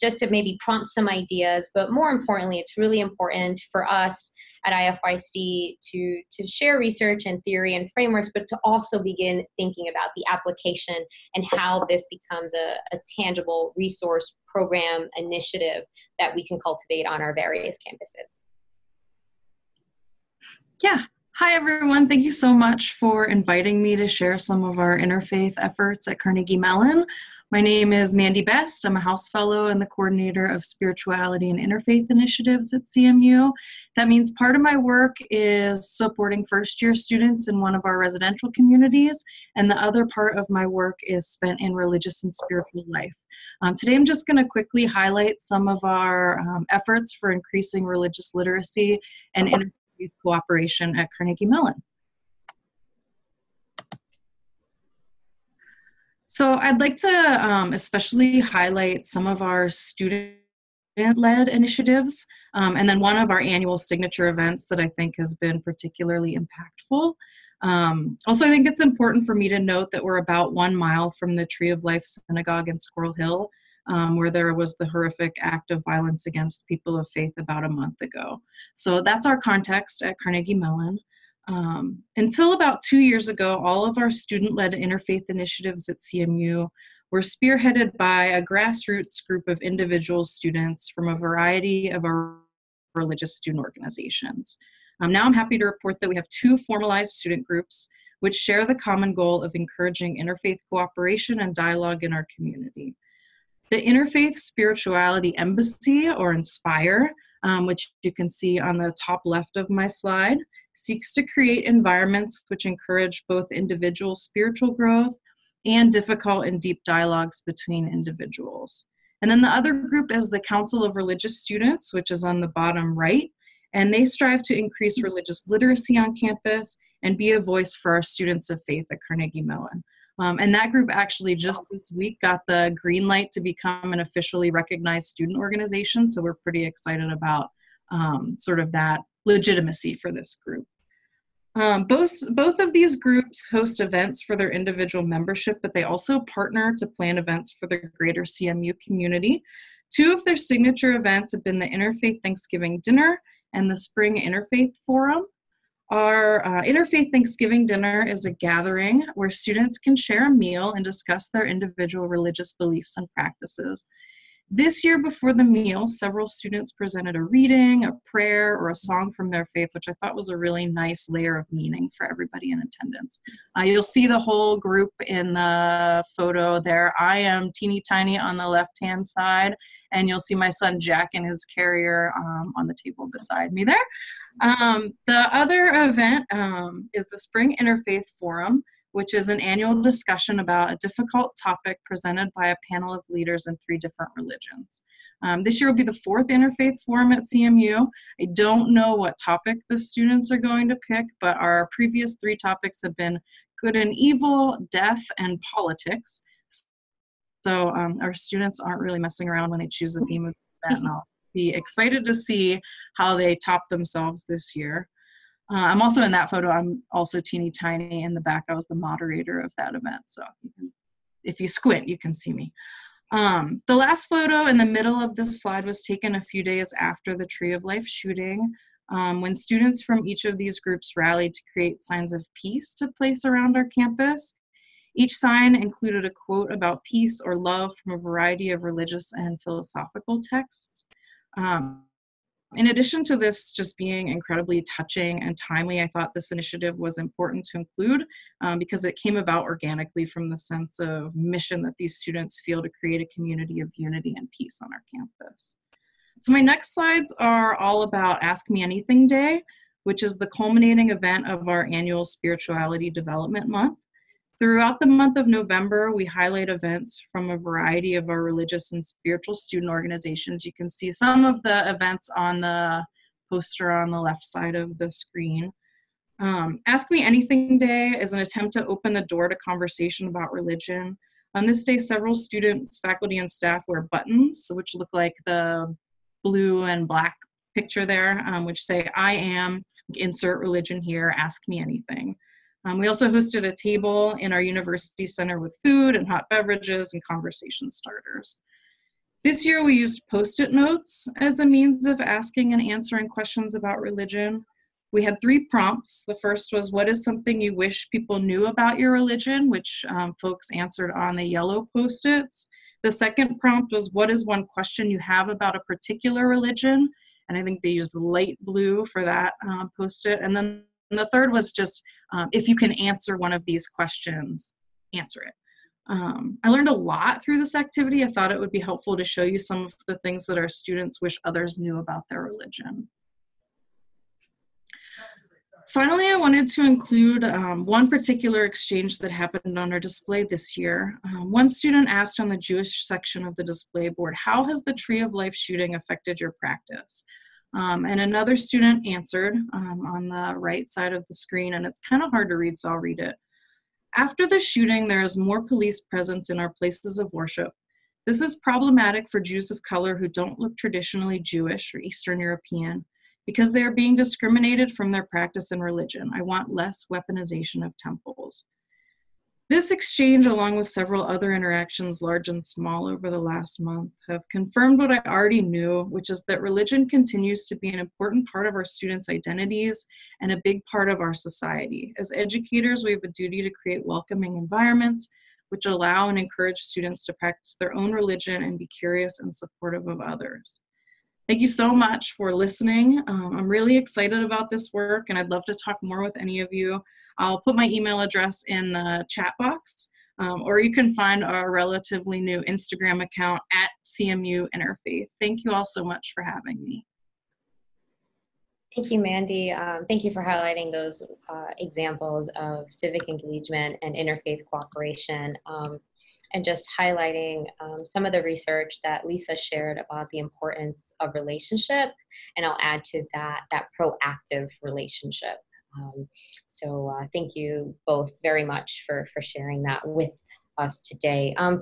just to maybe prompt some ideas. But more importantly, it's really important for us at I F Y C to, to share research and theory and frameworks, but to also begin thinking about the application and how this becomes a, a tangible resource, program, initiative that we can cultivate on our various campuses. Yeah. Hi, everyone. Thank you so much for inviting me to share some of our interfaith efforts at Carnegie Mellon. My name is Mandy Best. I'm a House Fellow and the Coordinator of Spirituality and Interfaith Initiatives at C M U. That means part of my work is supporting first-year students in one of our residential communities, and the other part of my work is spent in religious and spiritual life. Um, today I'm just going to quickly highlight some of our um, efforts for increasing religious literacy and interfaith cooperation at Carnegie Mellon. So I'd like to um, especially highlight some of our student-led initiatives um, and then one of our annual signature events that I think has been particularly impactful. Um, also, I think it's important for me to note that we're about one mile from the Tree of Life Synagogue in Squirrel Hill, Um, where there was the horrific act of violence against people of faith about a month ago. So that's our context at Carnegie Mellon. Um, until about two years ago, all of our student-led interfaith initiatives at C M U were spearheaded by a grassroots group of individual students from a variety of our religious student organizations. Um, now I'm happy to report that we have two formalized student groups which share the common goal of encouraging interfaith cooperation and dialogue in our community. The Interfaith Spirituality Embassy, or INSPIRE, um, which you can see on the top left of my slide, seeks to create environments which encourage both individual spiritual growth and difficult and deep dialogues between individuals. And then the other group is the Council of Religious Students, which is on the bottom right, and they strive to increase religious literacy on campus and be a voice for our students of faith at Carnegie Mellon. Um, and that group actually just this week got the green light to become an officially recognized student organization. So we're pretty excited about um, sort of that legitimacy for this group. Um, both, both of these groups host events for their individual membership, but they also partner to plan events for the greater C M U community. Two of their signature events have been the Interfaith Thanksgiving Dinner and the Spring Interfaith Forum. Our uh, Interfaith Thanksgiving Dinner is a gathering where students can share a meal and discuss their individual religious beliefs and practices. This year before the meal, several students presented a reading, a prayer, or a song from their faith, which I thought was a really nice layer of meaning for everybody in attendance. Uh, you'll see the whole group in the photo there. I am teeny tiny on the left-hand side, And you'll see my son Jack in his carrier um, on the table beside me there. Um, the other event um, is the Spring Interfaith Forum, which is an annual discussion about a difficult topic presented by a panel of leaders in three different religions. Um, this year will be the fourth Interfaith Forum at C M U. I don't know what topic the students are going to pick, but our previous three topics have been good and evil, death, and politics. So um, our students aren't really messing around when they choose the theme of the event, and I'll be excited to see how they top themselves this year. Uh, I'm also in that photo. I'm also teeny tiny in the back. I was the moderator of that event. So if you squint, you can see me. Um, the last photo in the middle of this slide was taken a few days after the Tree of Life shooting, um, when students from each of these groups rallied to create signs of peace to place around our campus. Each sign included a quote about peace or love from a variety of religious and philosophical texts. Um, in addition to this just being incredibly touching and timely, I thought this initiative was important to include um, because it came about organically from the sense of mission that these students feel to create a community of unity and peace on our campus. So my next slides are all about Ask Me Anything Day, which is the culminating event of our annual Spirituality Development Month. Throughout the month of November, we highlight events from a variety of our religious and spiritual student organizations. You can see some of the events on the poster on the left side of the screen. Um, Ask Me Anything Day is an attempt to open the door to conversation about religion. On this day, several students, faculty, and staff wear buttons, which look like the blue and black picture there, um, which say, I am, insert religion here, ask me anything. Um, we also hosted a table in our university center with food and hot beverages and conversation starters. This year we used Post-it notes as a means of asking and answering questions about religion. We had three prompts. The first was, what is something you wish people knew about your religion, which um, folks answered on the yellow Post-its. The second prompt was, what is one question you have about a particular religion? And I think they used light blue for that um, Post-it. And then And the third was just, um, if you can answer one of these questions, answer it. Um, I learned a lot through this activity. I thought it would be helpful to show you some of the things that our students wish others knew about their religion. Finally, I wanted to include um, one particular exchange that happened on our display this year. Um, one student asked on the Jewish section of the display board, how has the Tree of Life shooting affected your practice? Um, and another student answered um, on the right side of the screen, and it's kind of hard to read, so I'll read it. After the shooting, there is more police presence in our places of worship. This is problematic for Jews of color who don't look traditionally Jewish or Eastern European because they are being discriminated from their practice and religion. I want less weaponization of temples. This exchange, along with several other interactions, large and small, over the last month, have confirmed what I already knew, which is that religion continues to be an important part of our students' identities and a big part of our society. As educators, we have a duty to create welcoming environments which allow and encourage students to practice their own religion and be curious and supportive of others. Thank you so much for listening. Um, I'm really excited about this work, and I'd love to talk more with any of you. I'll put my email address in the chat box, um, or you can find our relatively new Instagram account at C M U Interfaith. Thank you all so much for having me. Thank you, Mandy. Um, thank you for highlighting those uh, examples of civic engagement and interfaith cooperation. Um, and just highlighting um, some of the research that Lisa shared about the importance of relationship, and I'll add to that, that proactive relationship. Um, so uh, thank you both very much for, for sharing that with us today. Um,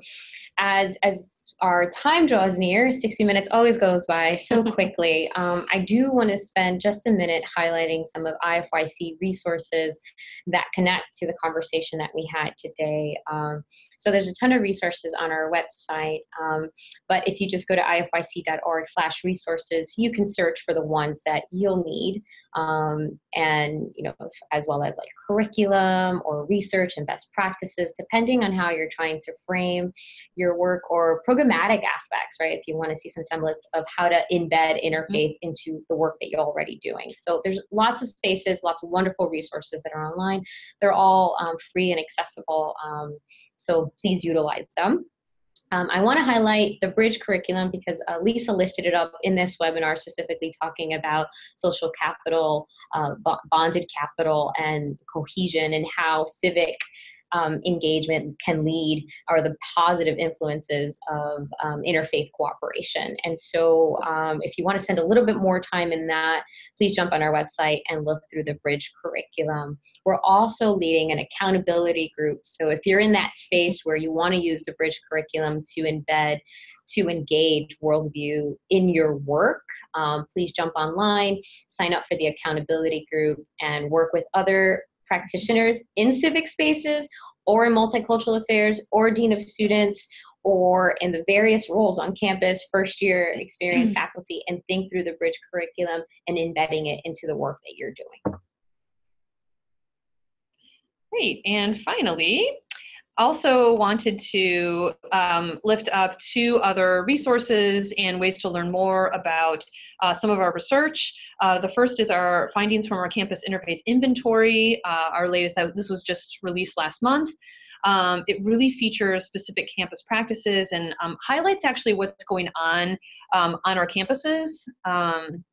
as, as our time draws near, sixty minutes always goes by so quickly, um, I do want to spend just a minute highlighting some of I F Y C resources that connect to the conversation that we had today. Um, so there's a ton of resources on our website, um, but if you just go to I F Y C dot org slash resources, you can search for the ones that you'll need, um, and you know, as well as like curriculum or research and best practices, depending on how you're trying to frame your work, or programmatic aspects, right? If you want to see some templates of how to embed interfaith into the work that you're already doing. So there's lots of spaces, lots of wonderful resources that are online. They're all um, free and accessible. Um, so please utilize them. Um, I want to highlight the Bridge curriculum because uh, Lisa lifted it up in this webinar, specifically talking about social capital, uh, bonded capital, and cohesion, and how civic um, engagement can lead, or the positive influences of um, interfaith cooperation. And so um, if you want to spend a little bit more time in that, please jump on our website and look through the Bridge curriculum. We're also leading an accountability group. So if you're in that space where you want to use the Bridge curriculum to embed, to engage worldview in your work, um, please jump online, sign up for the accountability group, and work with other practitioners in civic spaces, or in multicultural affairs, or dean of students, or in the various roles on campus, first year experienced mm-hmm. faculty, and think through the Bridge curriculum and embedding it into the work that you're doing. Great, and finally, also wanted to um, lift up two other resources and ways to learn more about uh, some of our research. Uh, the first is our findings from our campus interfaith inventory, uh, our latest, this was just released last month. Um, it really features specific campus practices and um, highlights actually what's going on um, on our campuses. Um,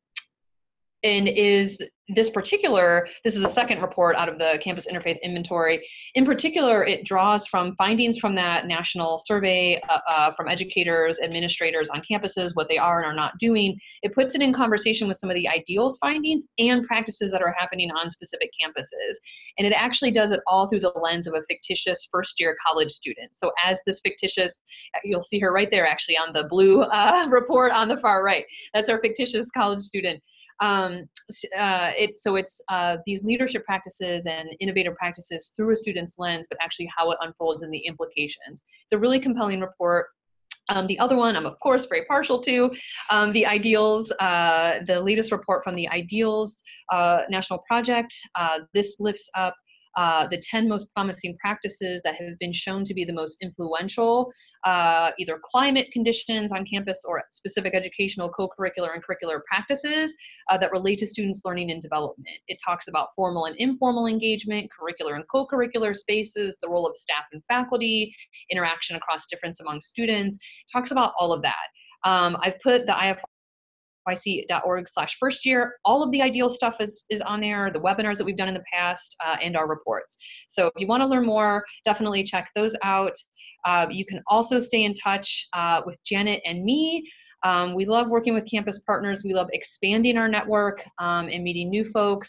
And is this particular, this is a second report out of the Campus Interfaith Inventory. In particular, it draws from findings from that national survey uh, uh, from educators, administrators on campuses, what they are and are not doing. It puts it in conversation with some of the ideals findings and practices that are happening on specific campuses. And it actually does it all through the lens of a fictitious first-year college student. So as this fictitious, you'll see her right there actually on the blue uh, report on the far right. That's our fictitious college student. Um, uh, it, so it's uh, these leadership practices and innovative practices through a student's lens, but actually how it unfolds and the implications. It's a really compelling report. Um, the other one I'm, of course, very partial to, um, the Ideals, uh, the latest report from the Ideals uh, National Project. Uh, this lifts up Uh, the ten most promising practices that have been shown to be the most influential, uh, either climate conditions on campus or specific educational, co-curricular, and curricular practices uh, that relate to students' learning and development. It talks about formal and informal engagement, curricular and co-curricular spaces, the role of staff and faculty, interaction across difference among students. It talks about all of that. Um, I've put the I F R Y C dot org slash first year. All of the ideal stuff is, is on there, the webinars that we've done in the past, uh, and our reports. So if you want to learn more, definitely check those out. Uh, you can also stay in touch uh, with Janett and me. Um, we love working with campus partners. We love expanding our network um, and meeting new folks.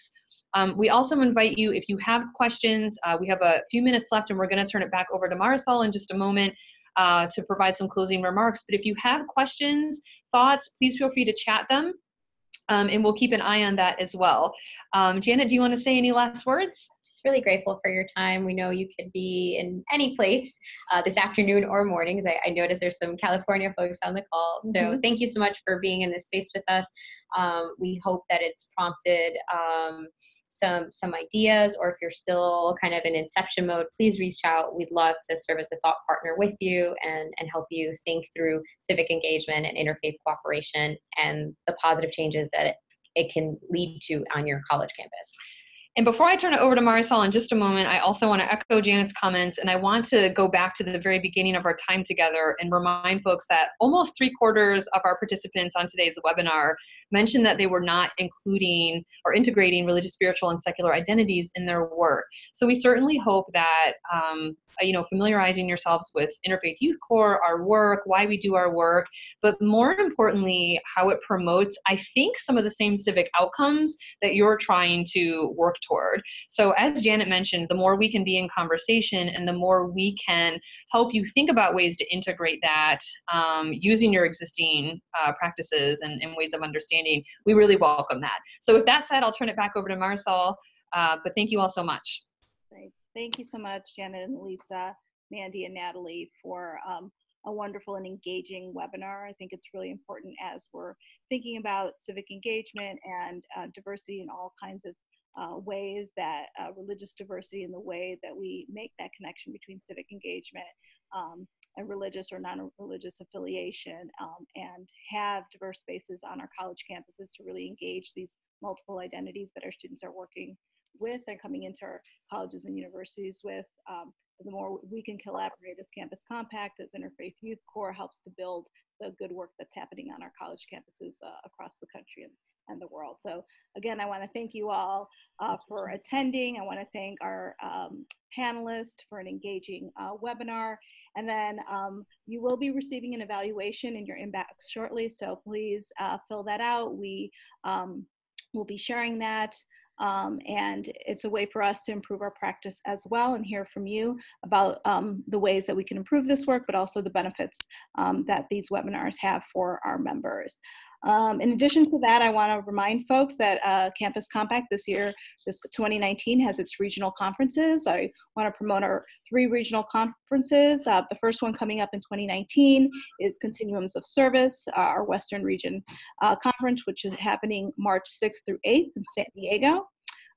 Um, we also invite you, if you have questions, uh, we have a few minutes left and we're going to turn it back over to Marisol in just a moment. Uh, to provide some closing remarks. But if you have questions, thoughts, please feel free to chat them, um, and we'll keep an eye on that as well. Um, Janett, do you want to say any last words? Just really grateful for your time. We know you could be in any place uh, this afternoon or morning, because I, I noticed there's some California folks on the call. So mm-hmm. thank you so much for being in this space with us. Um, we hope that it's prompted um, some some ideas, or if you're still kind of in inception mode, please reach out. We'd love to serve as a thought partner with you and, and help you think through civic engagement and interfaith cooperation and the positive changes that it, it can lead to on your college campus. And before I turn it over to Marisol in just a moment, I also want to echo Janett's comments, and I want to go back to the very beginning of our time together and remind folks that almost three quarters of our participants on today's webinar mentioned that they were not including or integrating religious, spiritual, and secular identities in their work. So we certainly hope that um, you know, familiarizing yourselves with Interfaith Youth Core, our work, why we do our work, but more importantly, how it promotes, I think, some of the same civic outcomes that you're trying to work toward. So as Janett mentioned, the more we can be in conversation and the more we can help you think about ways to integrate that um, using your existing uh, practices and, and ways of understanding, we really welcome that. So with that said, I'll turn it back over to Marisol, uh, but thank you all so much. Great. Thank you so much, Janett and Lisa, Mandy and Natalie, for um, a wonderful and engaging webinar. I think it's really important as we're thinking about civic engagement and uh, diversity in all kinds of Uh, ways that uh, religious diversity and the way that we make that connection between civic engagement um, and religious or non-religious affiliation, um, and have diverse spaces on our college campuses to really engage these multiple identities that our students are working with and coming into our colleges and universities with. Um, the more we can collaborate as Campus Compact, as Interfaith Youth Core, helps to build the good work that's happening on our college campuses uh, across the country and, and the world. So again, I want to thank you all uh, for attending. I want to thank our um, panelists for an engaging uh, webinar. And then um, you will be receiving an evaluation in your inbox shortly, so please uh, fill that out. We um, will be sharing that. Um, and it's a way for us to improve our practice as well and hear from you about um, the ways that we can improve this work, but also the benefits um, that these webinars have for our members. Um, in addition to that, I want to remind folks that uh, Campus Compact this year, this twenty nineteen, has its regional conferences. I want to promote our three regional conferences. Uh, the first one coming up in twenty nineteen is Continuums of Service, uh, our Western Region uh, Conference, which is happening March sixth through eighth in San Diego.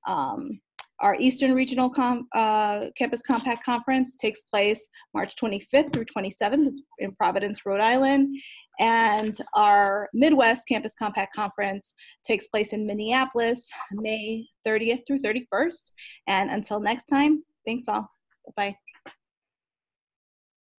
Um, Our Eastern Regional Com uh, Campus Compact Conference takes place March twenty-fifth through twenty-seventh. It's in Providence, Rhode Island. And our Midwest Campus Compact Conference takes place in Minneapolis, May thirtieth through thirty-first. And until next time, thanks all. Bye-bye.